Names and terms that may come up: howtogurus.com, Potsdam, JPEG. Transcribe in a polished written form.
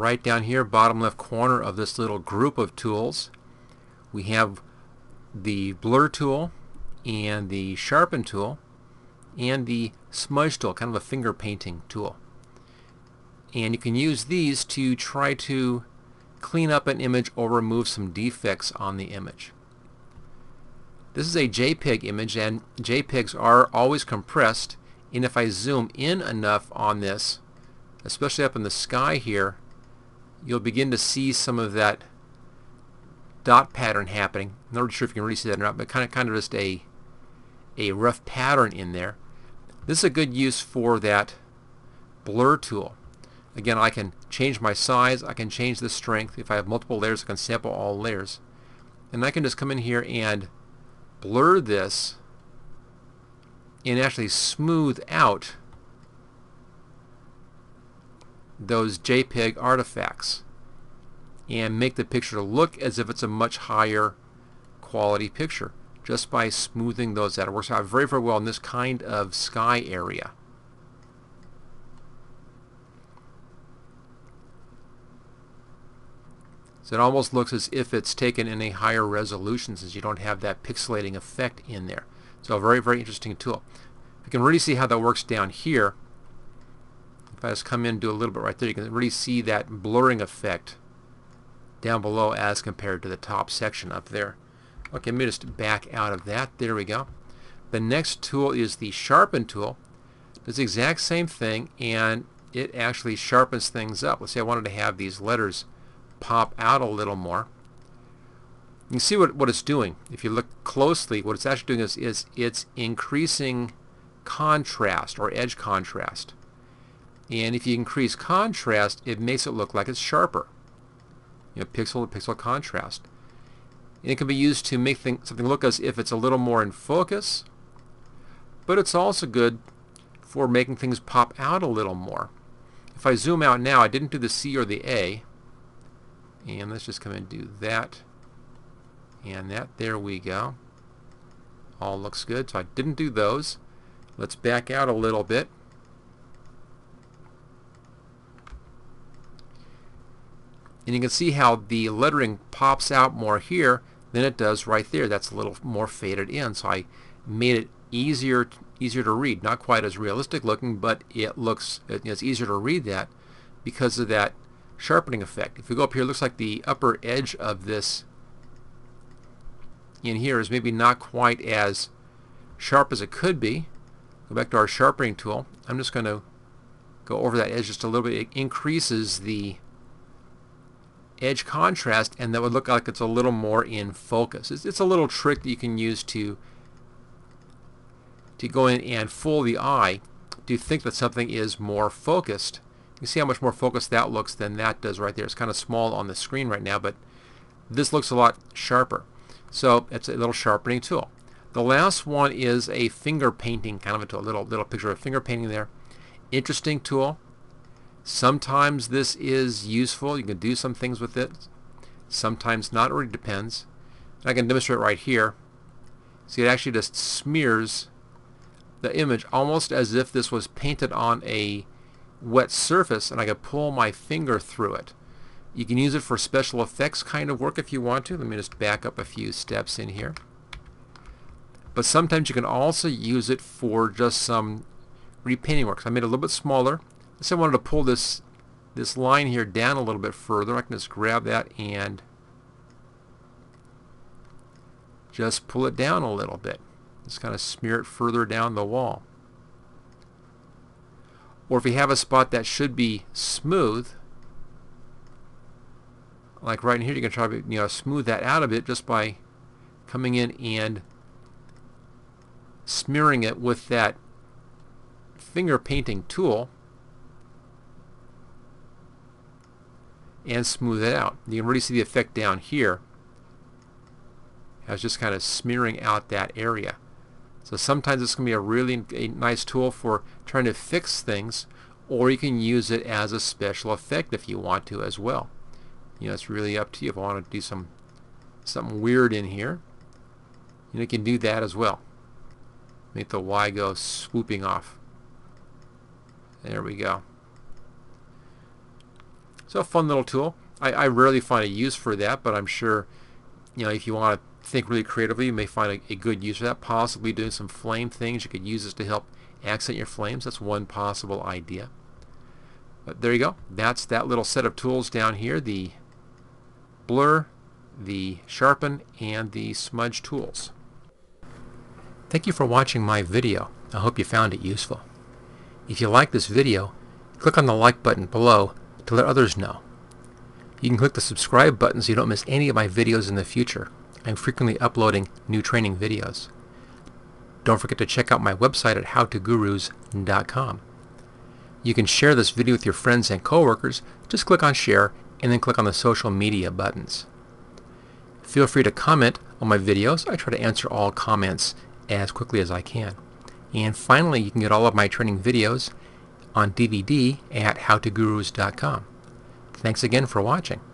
right down here, bottom left corner of this little group of tools, we have the blur tool and the sharpen tool and the smudge tool, kind of a finger painting tool. And you can use these to try to clean up an image or remove some defects on the image. This is a JPEG image, and JPEGs are always compressed, and if I zoom in enough on this, especially up in the sky here, you'll begin to see some of that dot pattern happening. I'm not really sure if you can really see that or not, but kind of just a rough pattern in there. This is a good use for that blur tool. Again, I can change my size, I can change the strength. If I have multiple layers, I can sample all layers. And I can just come in here and blur this and actually smooth out those JPEG artifacts and make the picture look as if it's a much higher quality picture just by smoothing those out. It works out very, very well in this kind of sky area. So it almost looks as if it's taken in a higher resolution since you don't have that pixelating effect in there. So a very, very interesting tool. You can really see how that works down here. If I just come in and do a little bit right there, you can really see that blurring effect down below as compared to the top section up there. Okay, let me just back out of that. There we go. The next tool is the sharpen tool. It does the exact same thing, and it actually sharpens things up. Let's say I wanted to have these letters pop out a little more. You can see what it's doing. If you look closely, what it's actually doing is it's increasing contrast or edge contrast. And if you increase contrast, it makes it look like it's sharper. You know, pixel to pixel contrast. And it can be used to make something look as if it's a little more in focus, but it's also good for making things pop out a little more. If I zoom out now, I didn't do the C or the A. And let's just come and do that and that. There we go. All looks good. So I didn't do those. Let's back out a little bit. And you can see how the lettering pops out more here than it does right there. That's a little more faded in. So I made it easier to read. Not quite as realistic looking, but it looks, it's easier to read that because of that sharpening effect. If we go up here, it looks like the upper edge of this in here is maybe not quite as sharp as it could be. Go back to our sharpening tool. I'm just going to go over that edge just a little bit. It increases the edge contrast, and that would look like it's a little more in focus. It's a little trick that you can use to go in and fool the eye to think that something is more focused. You see how much more focused that looks than that does right there. It's kind of small on the screen right now, but this looks a lot sharper. So it's a little sharpening tool. The last one is a finger painting kind of a tool, a little picture of finger painting there. Interesting tool. Sometimes this is useful. You can do some things with it. Sometimes not. It really depends. I can demonstrate right here. See, it actually just smears the image almost as if this was painted on a wet surface, and I can pull my finger through it. You can use it for special effects kind of work if you want to. Let me just back up a few steps in here. But sometimes you can also use it for just some repainting work. So I made it a little bit smaller. Let's say I wanted to pull this line here down a little bit further. I can just grab that and just pull it down a little bit. Just kind of smear it further down the wall. Or if you have a spot that should be smooth, like right in here, you can try to smooth that out a bit just by coming in and smearing it with that finger painting tool and smooth it out. You can really see the effect down here. I was just kind of smearing out that area. So sometimes it's going to be a really nice tool for trying to fix things, or you can use it as a special effect if you want to as well. You know, it's really up to you. If I want to do something weird in here, you can do that as well. Make the Y go swooping off. There we go. So a fun little tool. I rarely find a use for that, but I'm sure, you know, if you want to think really creatively, you may find a good use for that. Possibly doing some flame things. You could use this to help accent your flames. That's one possible idea. But there you go. That's that little set of tools down here, the blur, the sharpen, and the smudge tools. Thank you for watching my video. I hope you found it useful. If you like this video, click on the like button below to let others know. You can click the subscribe button so you don't miss any of my videos in the future. I'm frequently uploading new training videos. Don't forget to check out my website at howtogurus.com. You can share this video with your friends and coworkers. Just click on share and then click on the social media buttons. Feel free to comment on my videos. I try to answer all comments as quickly as I can. And finally, you can get all of my training videos on DVD at howtogurus.com. Thanks again for watching.